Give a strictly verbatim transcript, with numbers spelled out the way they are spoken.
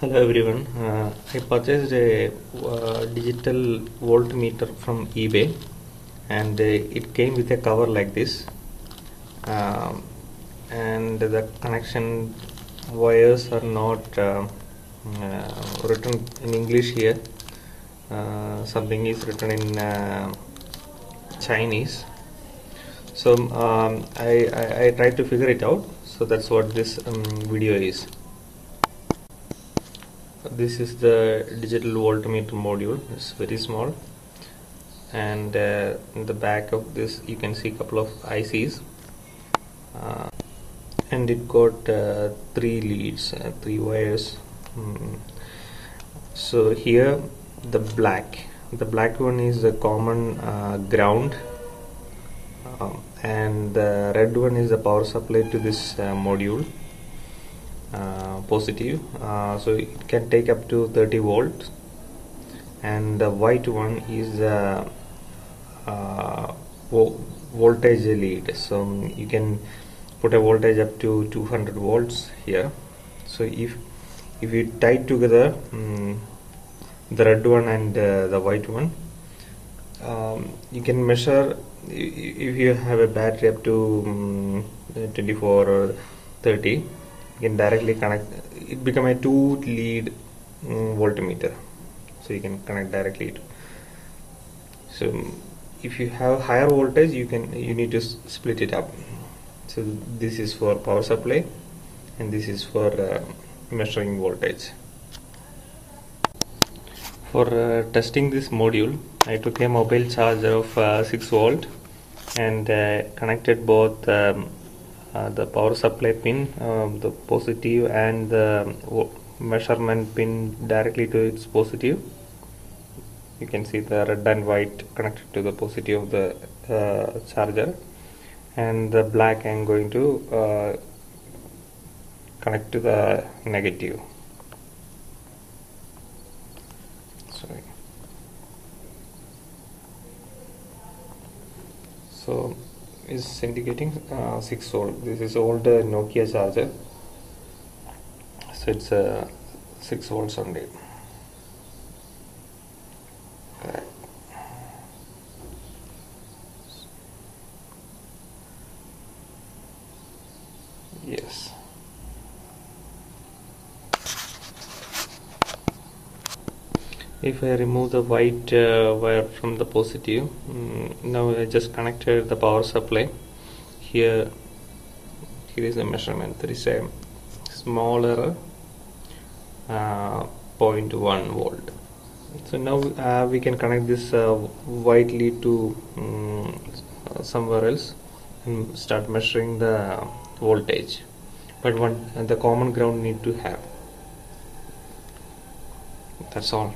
Hello everyone, uh, I purchased a uh, digital voltmeter from eBay and uh, it came with a cover like this, uh, and the connection wires are not uh, uh, written in English here, uh, something is written in uh, Chinese. So um, I, I, I tried to figure it out, so that's what this um, video is. This is the digital voltmeter module. It's very small, and uh, in the back of this you can see a couple of I Cs, uh, and it got uh, three leads, uh, three wires. Mm. So here the black the black one is the common uh, ground, uh, and the red one is the power supply to this uh, module, Uh, positive, uh, so it can take up to thirty volts, and the white one is the uh, vo voltage lead, so you can put a voltage up to two hundred volts here. So if if you tie together um, the red one and uh, the white one, um, you can measure if you have a battery up to um, twenty-four or thirty. You can directly connect it, become a two lead um, voltmeter, so you can connect directly to. So if you have higher voltage, you can you need to split it up. So this is for power supply and this is for uh, measuring voltage. For uh, testing this module, I took a mobile charger of uh, six volt and uh, connected both um, Uh, the power supply pin, uh, the positive, and the measurement pin directly to its positive. You can see the red and white connected to the positive of the uh, charger, and the black I am going to uh, connect to the negative. Sorry. So is indicating uh, six volt. This is old uh, Nokia charger, so it's uh, six volts only. Correct. Yes. If I remove the white uh, wire from the positive, mm, now I just connected the power supply. Here, here is the measurement. There is a smaller uh, zero point one volt. So now uh, we can connect this uh, white lead to um, somewhere else and start measuring the voltage. But one, the common ground need to have. That's all.